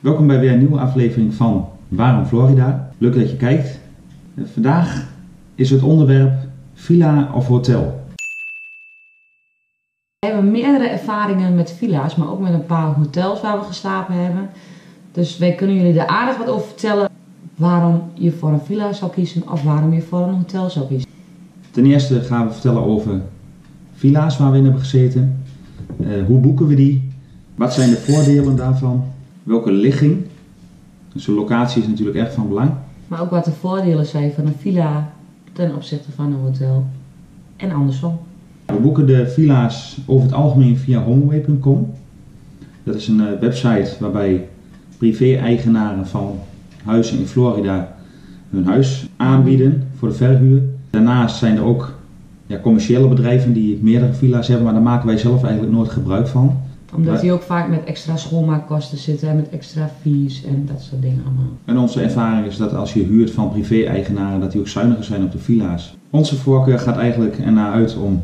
Welkom bij weer een nieuwe aflevering van Waarom Florida? Leuk dat je kijkt. Vandaag is het onderwerp villa of hotel. We hebben meerdere ervaringen met villa's, maar ook met een paar hotels waar we geslapen hebben. Dus wij kunnen jullie er aardig wat over vertellen waarom je voor een villa zou kiezen of waarom je voor een hotel zou kiezen. Ten eerste gaan we vertellen over villa's waar we in hebben gezeten. Hoe boeken we die? Wat zijn de voordelen daarvan? Welke ligging? Dus de locatie is natuurlijk echt van belang. Maar ook wat de voordelen zijn van een villa ten opzichte van een hotel. En andersom. We boeken de villa's over het algemeen via Homeway.com. Dat is een website waarbij privé-eigenaren van huizen in Florida hun huis aanbieden voor de verhuur. Daarnaast zijn er ook commerciële bedrijven die meerdere villa's hebben, maar daar maken wij zelf eigenlijk nooit gebruik van. Omdat die ook vaak met extra schoonmaakkosten zitten en met extra fees en dat soort dingen allemaal. En onze ervaring is dat als je huurt van privé-eigenaren, dat die ook zuiniger zijn op de villa's. Onze voorkeur gaat eigenlijk ernaar uit om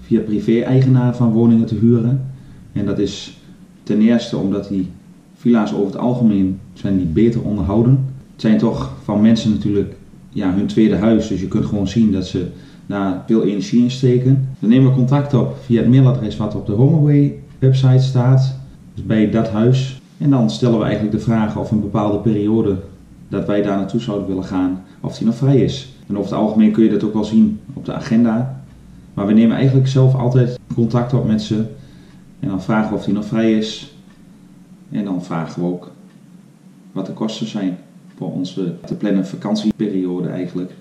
via privé-eigenaren van woningen te huren. En dat is ten eerste omdat die villa's over het algemeen zijn die beter onderhouden. Het zijn toch van mensen natuurlijk hun tweede huis, dus je kunt gewoon zien dat ze daar veel energie in steken. Dan nemen we contact op via het mailadres wat op de Homeway website staat, dus bij dat huis. En dan stellen we eigenlijk de vraag of een bepaalde periode dat wij daar naartoe zouden willen gaan, of die nog vrij is. En over het algemeen kun je dat ook wel zien op de agenda. Maar we nemen eigenlijk zelf altijd contact op met ze. En dan vragen we of die nog vrij is. En dan vragen we ook wat de kosten zijn voor onze te plannen vakantieperiode eigenlijk.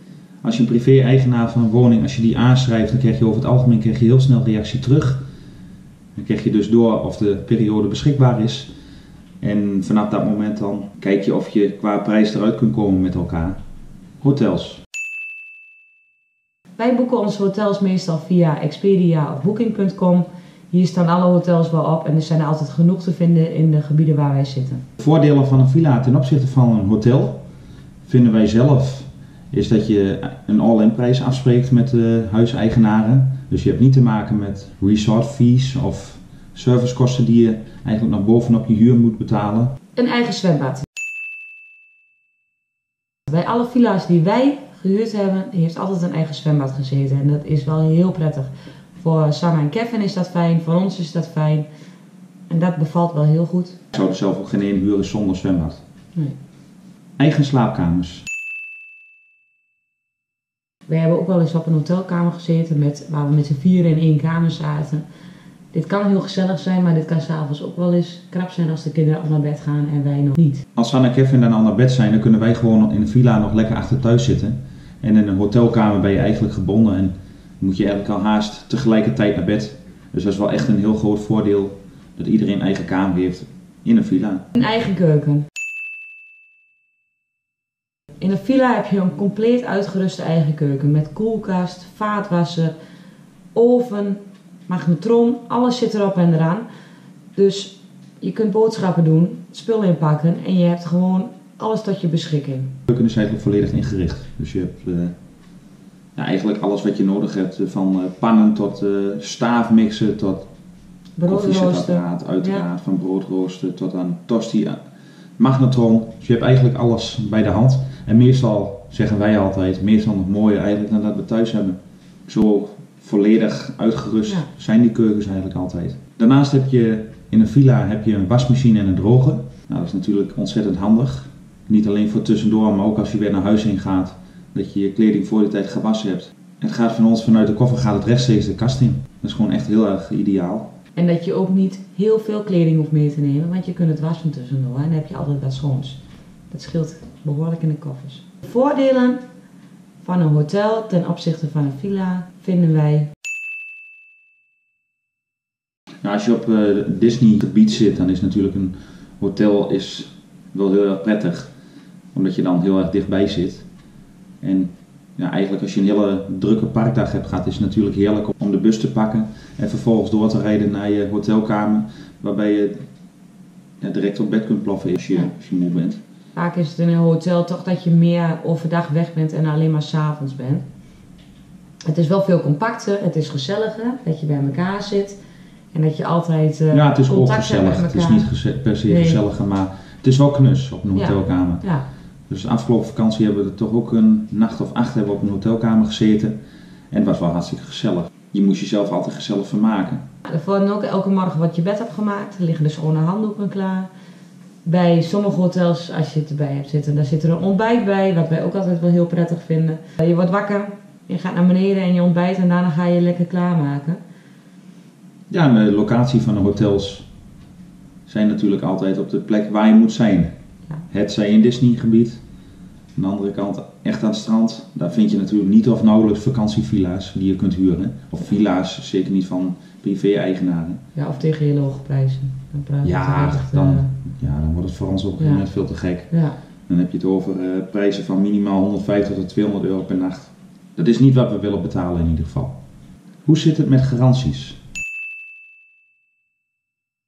Als je een privé-eigenaar van een woning, als je die aanschrijft, dan krijg je over het algemeen heel snel reactie terug. Dan krijg je dus door of de periode beschikbaar is. En vanaf dat moment dan kijk je of je qua prijs eruit kunt komen met elkaar. Hotels. Wij boeken onze hotels meestal via Expedia of Booking.com. Hier staan alle hotels wel op en er zijn er altijd genoeg te vinden in de gebieden waar wij zitten. De voordelen van een villa ten opzichte van een hotel vinden wij zelf is dat je een all-in prijs afspreekt met de huiseigenaren. Dus je hebt niet te maken met resort fees of servicekosten die je eigenlijk nog bovenop je huur moet betalen. Een eigen zwembad. Bij alle villa's die wij gehuurd hebben, heeft altijd een eigen zwembad gezeten. En dat is wel heel prettig. Voor Sarah en Kevin is dat fijn, voor ons is dat fijn. En dat bevalt wel heel goed. Ik zou er zelf ook geen één huren zonder zwembad. Nee. Eigen slaapkamers. We hebben ook wel eens op een hotelkamer gezeten waar we met z'n vieren in één kamer zaten. Dit kan heel gezellig zijn, maar dit kan s'avonds ook wel eens krap zijn als de kinderen al naar bed gaan en wij nog niet. Als Sanne en Kevin dan al naar bed zijn, dan kunnen wij gewoon in de villa nog lekker achter thuis zitten. En in een hotelkamer ben je eigenlijk gebonden en moet je eigenlijk al haast tegelijkertijd naar bed. Dus dat is wel echt een heel groot voordeel dat iedereen eigen kamer heeft in een villa. Een eigen keuken. In een villa heb je een compleet uitgeruste eigen keuken met koelkast, vaatwasser, oven, magnetron, alles zit erop en eraan. Dus je kunt boodschappen doen, spullen inpakken en je hebt gewoon alles tot je beschikking. De keuken is eigenlijk volledig ingericht. Dus je hebt eigenlijk alles wat je nodig hebt, van pannen tot staafmixen tot koffiezetapparaat, uiteraard van broodroosten tot aan tosti, magnetron. Dus je hebt eigenlijk alles bij de hand. En meestal, zeggen wij altijd, meestal nog mooier eigenlijk dan dat we thuis hebben. Zo volledig uitgerust zijn die keukens eigenlijk altijd. Daarnaast heb je in een villa een wasmachine en een droger. Nou, dat is natuurlijk ontzettend handig. Niet alleen voor tussendoor, maar ook als je weer naar huis heen gaat. Dat je je kleding voor de tijd gewassen hebt. Het gaat vanuit de koffer gaat het rechtstreeks de kast in. Dat is gewoon echt heel erg ideaal. En dat je ook niet heel veel kleding hoeft mee te nemen, want je kunt het wassen tussendoor en dan heb je altijd wat schoons. Dat scheelt behoorlijk in de koffers. De voordelen van een hotel ten opzichte van een villa vinden wij. Nou, als je op Disney gebied zit, dan is natuurlijk een hotel wel heel erg prettig. Omdat je dan heel erg dichtbij zit. En eigenlijk als je een hele drukke parkdag gaat, is het natuurlijk heerlijk om de bus te pakken. En vervolgens door te rijden naar je hotelkamer, waarbij je direct op bed kunt ploffen als je moe bent. Vaak is het in een hotel toch dat je meer overdag weg bent en alleen maar 's avonds bent. Het is wel veel compacter, het is gezelliger, dat je bij elkaar zit en dat je altijd contact hebt met elkaar. Het is niet per se gezelliger, maar Het is wel knus op een hotelkamer. Ja. Dus de afgelopen vakantie hebben we er toch ook een nacht of 8 hebben we op een hotelkamer gezeten. En het was wel hartstikke gezellig. Je moest jezelf altijd gezellig vermaken. Van ook elke morgen wat je bed hebt gemaakt, liggen de schone handdoeken klaar. Bij sommige hotels, als je het erbij hebt zitten, daar zit er een ontbijt bij, wat wij ook altijd wel heel prettig vinden. Je wordt wakker, je gaat naar beneden en je ontbijt en daarna ga je lekker klaarmaken. Ja, de locatie van de hotels zijn natuurlijk altijd op de plek waar je moet zijn. Ja. Het zij in Disneygebied, aan de andere kant echt aan het strand. Daar vind je natuurlijk niet of nauwelijks vakantievilla's die je kunt huren. Of villa's, zeker niet van privé-eigenaren. Ja, of tegen hele hoge prijzen. Dan dan wordt het voor ons op een gegeven moment veel te gek. Ja. Dan heb je het over prijzen van minimaal 150 tot 200 euro per nacht. Dat is niet wat we willen betalen in ieder geval. Hoe zit het met garanties?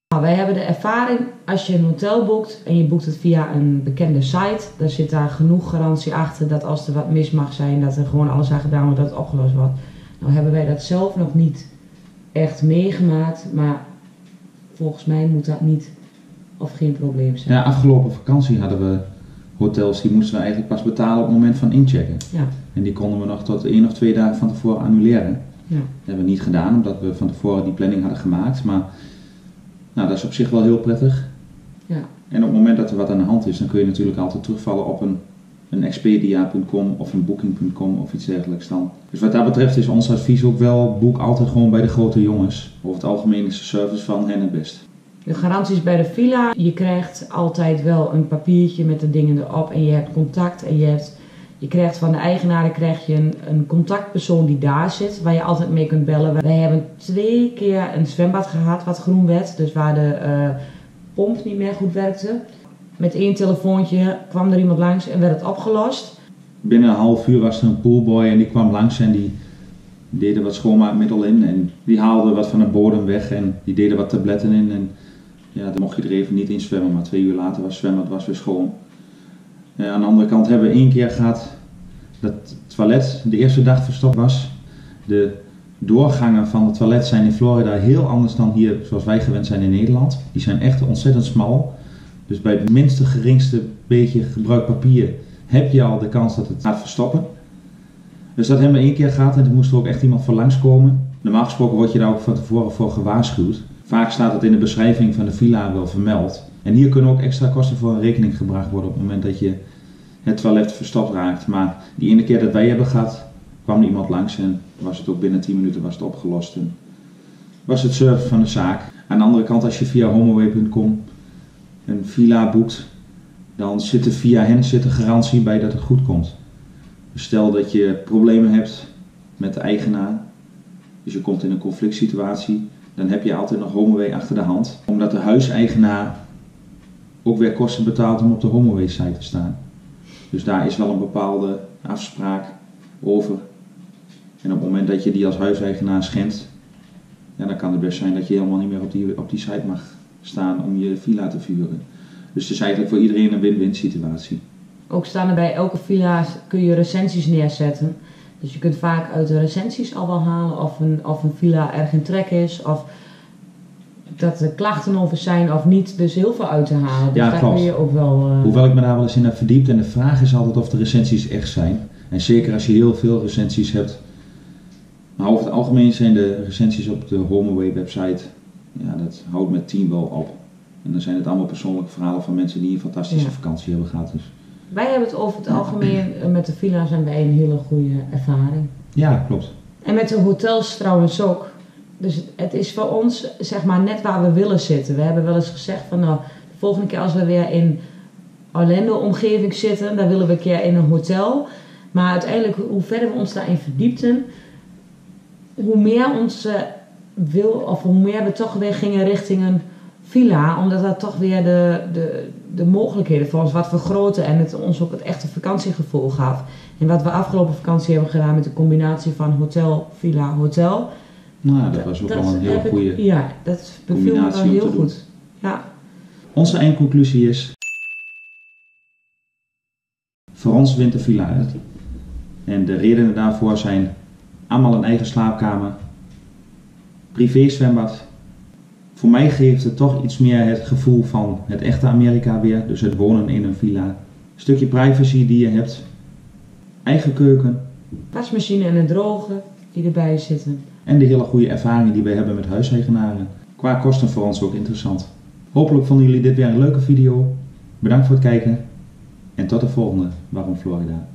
Nou, wij hebben de ervaring, als je een hotel boekt en je boekt het via een bekende site, dan zit daar genoeg garantie achter dat als er wat mis mag zijn, dat er gewoon alles aan gedaan wordt, dat het opgelost wordt. Nou hebben wij dat zelf nog niet echt meegemaakt, maar volgens mij moet dat niet of geen probleem zijn. Ja, afgelopen vakantie hadden we hotels, die moesten we eigenlijk pas betalen op het moment van inchecken. Ja. En die konden we nog tot 1 of 2 dagen van tevoren annuleren. Ja. Dat hebben we niet gedaan, omdat we van tevoren die planning hadden gemaakt, maar nou, dat is op zich wel heel prettig. Ja. En op het moment dat er wat aan de hand is, dan kun je natuurlijk altijd terugvallen op een Expedia.com of een Booking.com of iets dergelijks dan. Dus wat dat betreft is ons advies ook wel, boek altijd gewoon bij de grote jongens. Over het algemeen is de service van hen het best. De garanties bij de villa, je krijgt altijd wel een papiertje met de dingen erop en je hebt contact en je krijgt van de eigenaren krijg je een contactpersoon die daar zit, waar je altijd mee kunt bellen. Wij hebben 2 keer een zwembad gehad wat groen werd, dus waar de pomp niet meer goed werkte. Met 1 telefoontje kwam er iemand langs en werd het opgelost. Binnen een half uur was er een poolboy en die kwam langs en die deden wat schoonmaakmiddel in. En die haalde wat van de bodem weg en die deden wat tabletten in. En ja, dan mocht je er even niet in zwemmen, maar 2 uur later was zwemmen, het was weer schoon. En aan de andere kant hebben we 1 keer gehad dat het toilet de eerste dag verstopt was. De doorgangen van het toilet zijn in Florida heel anders dan hier zoals wij gewend zijn in Nederland. Die zijn echt ontzettend smal. Dus bij het minste geringste beetje gebruikt papier heb je al de kans dat het gaat verstoppen. Dus dat hebben we 1 keer gehad en toen moest er ook echt iemand voor langskomen. Normaal gesproken word je daar ook van tevoren voor gewaarschuwd. Vaak staat het in de beschrijving van de villa wel vermeld. En hier kunnen ook extra kosten voor een rekening gebracht worden op het moment dat je het toilet verstopt raakt. Maar die ene keer dat wij hebben gehad, kwam er iemand langs en was het ook binnen 10 minuten was het opgelost. En was het service van de zaak. Aan de andere kant, als je via homeaway.com een villa boekt, dan zit er via hen een garantie bij dat het goed komt. Dus stel dat je problemen hebt met de eigenaar, dus je komt in een conflict situatie, dan heb je altijd nog HomeAway achter de hand. Omdat de huiseigenaar ook weer kosten betaalt om op de HomeAway site te staan. Dus daar is wel een bepaalde afspraak over. En op het moment dat je die als huiseigenaar schendt, ja, dan kan het best zijn dat je helemaal niet meer op die site mag staan om je villa te vuren. Dus het is eigenlijk voor iedereen een win-win situatie. Ook staan er bij elke villa kun je recensies neerzetten. Dus je kunt vaak uit de recensies al wel halen of een villa erg in trek is, of dat er klachten over zijn of niet, dus heel veel uit te halen. Dus ja, daar kun je ook wel, hoewel ik me daar wel eens in heb verdiept en de vraag is altijd of de recensies echt zijn. En zeker als je heel veel recensies hebt. Maar over het algemeen zijn de recensies op de HomeAway website, ja, dat houdt met 10 wel op. En dan zijn het allemaal persoonlijke verhalen van mensen die een fantastische vakantie hebben gehad. Dus. Wij hebben het over het algemeen, met de villa zijn wij een hele goede ervaring. Ja, klopt. En met de hotels trouwens ook. Dus het is voor ons, zeg maar, net waar we willen zitten. We hebben wel eens gezegd van, nou, de volgende keer als we weer in Orlando-omgeving zitten, dan willen we een keer in een hotel. Maar uiteindelijk, hoe verder we ons daarin verdiepten, hoe meer onze wil, of hoe meer we toch weer gingen richting een villa, omdat dat toch weer de mogelijkheden voor ons wat vergroten en het ons ook het echte vakantiegevoel gaf. En wat we afgelopen vakantie hebben gedaan met de combinatie van hotel, villa, hotel. Nou, dat was ook wel een hele goede. Ja, dat beviel me wel heel goed. Ja. Onze eindconclusie is: voor ons wint de villa uit. En de redenen daarvoor zijn allemaal een eigen slaapkamer, privé zwembad. Voor mij geeft het toch iets meer het gevoel van het echte Amerika weer. Dus het wonen in een villa. Een stukje privacy die je hebt. Eigen keuken. Wasmachine en een droger die erbij zitten. En de hele goede ervaring die we hebben met huiseigenaren. Qua kosten voor ons ook interessant. Hopelijk vonden jullie dit weer een leuke video. Bedankt voor het kijken. En tot de volgende. Waarom Florida?